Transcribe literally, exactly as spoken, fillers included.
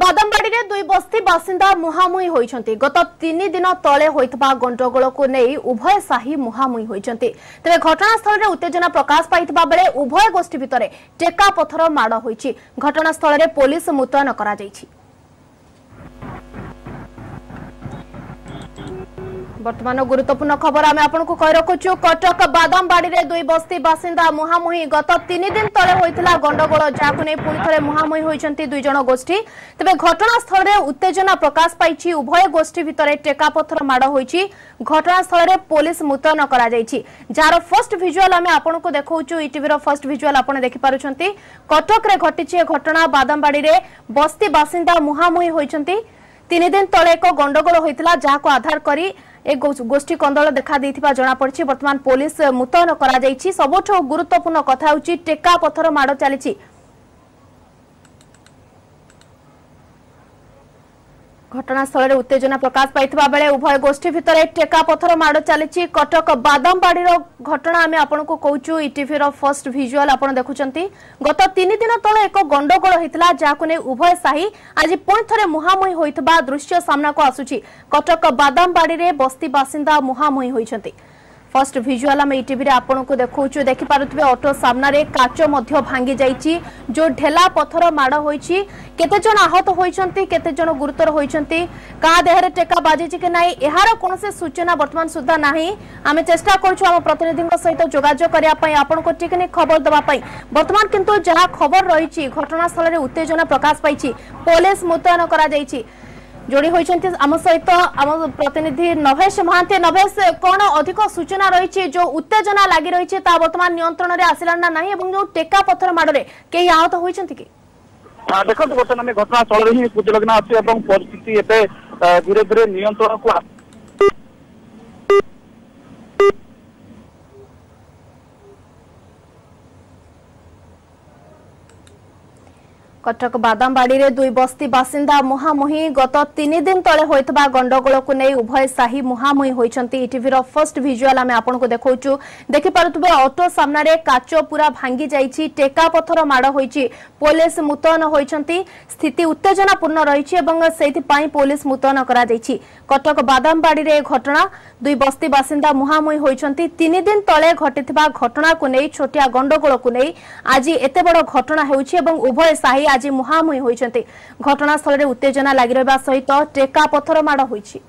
बदमबाड़ी दुई बस्ती बासिंदा मुहामुही होइछन्ति। गत तीन दिन तले होइतबा गंडगोल को नेई उभय साही मुहामुही होइछन्ति। तबे घटनास्थल रे उत्तेजना प्रकाश पाइतबा बेले उभय गोष्ठी भितर टेका पत्थर माड़ होइछि। घटनास्थल रे पुलिस मुतयन करा जाइछि। वर्तमान गुरुत्वपूर्ण खबर आम आपको कही रखुचु। कटक बादामबाड़ी रे दुई बस्ती बासिंदा मुहामुही। गत तीन दिन तले होता गंडगोल जहां नहीं पुणी थे मुहामुही होती दुई जन गोष्ठी। तेज घटनास्थल रे उत्तेजना प्रकाश पाई उभय गोष्ठी भितर टेका पत्थर माड़ होती। घटनास्थल रे पुलिस मुतयन करा जाइछि। जार फर्स्ट भिजुआल आम आपको देखौचु। ईटीवी फर्स्ट भिजुआल आप देखिपुंट। कटक रे घटी घटना बादामबाड़ी रे बस्ती बासिंदा मुहामुही होती। तीन दिन तले एक गंडगोल होता जहां आधार कर एक गोष्ठी कंदल देखा जना पड़ी। वर्तमान पुलिस मुतयन करा जाइछि। सबुठ गुरुत्वपूर्ण कथा होछि टेका पत्थर माड़ चली। घटनास्थल उत्तेजना प्रकाश पाइतबा बेले उभय गोष्ठी भितर टेका पत्थर माड़ चली। कटक बादामबाड़ी घटना आम आपको कहूँ। ईटीवी फर्स्ट भिजुआल आप देखुंट। गत तीन दिन तले एक गंडगोल होता जहां नहीं उभय साही आज पुणी थे मुहामुही होता दृश्य सामना को आसुची। कटक बादामबाड़ी बस्ती बासिंदा मुहामुही होती। फर्स्ट भिजुआल आम ईटीवी आपको देखुचु। देखिपुवे अटो सामने काच भांगी जाइए। जो ढेला पथर माड़ होती केते जन आहत होती केते जन गुरुतर होती क्या देहरे टेका बाजी कि ना यार कौन से सूचना वर्तमान सुधा ना। आम चेष्टा करम प्रतिनिधि सहित जोजोग करने आपको टेक्निक खबर देवाई। बर्तमान किंतु जहाँ खबर रही घटनास्थल उत्तेजना प्रकाश पाई पुलिस मुतयन करा जाइछि। जोड़ी होती आम सहित आम प्रतिनिधि नभेश महांते। नभेश कौन अधिक सूचना रही जो उत्तेजना लगी रही है बर्तमान नियंत्रण में आसलाना ना और जो टेका पत्थर माड़ में कहीं आहत होती कि देखो बर्तमान घटनास्थल ही पूजलग्न अच्छी और परिस्थिति धीरे धीरे नियंत्रण को कटक बादामबाड़ी रे दुई बस्ती बासिंदा मुहामुही। गत तीन दिन तले होता गंडगोल को नहीं उभय साही मुहामुही होती। ईटीवी फर्स्ट भिजुआल आम आपको देखौचु। देखिपुवे अटो सामने काच पूरा भांगी जाइए। टेका पत्थर माड़ होती। पुलिस मुतयन होती। स्थिति उत्तेजनापूर्ण रही पुलिस मुतयन करा जाइछि। कटक बादामबाड़ी रे घटना दुई बस्ती बासिंदा मुहामुही होती। तीन दिन तले घटी घटना को नहीं छोटिया गंडगोल को नहीं आज एत बड़ घटना होभय साही आज मुहामुही होती। घटनास्थल उत्तेजना लगी रहा सहित टेका पत्थर माड़ होती।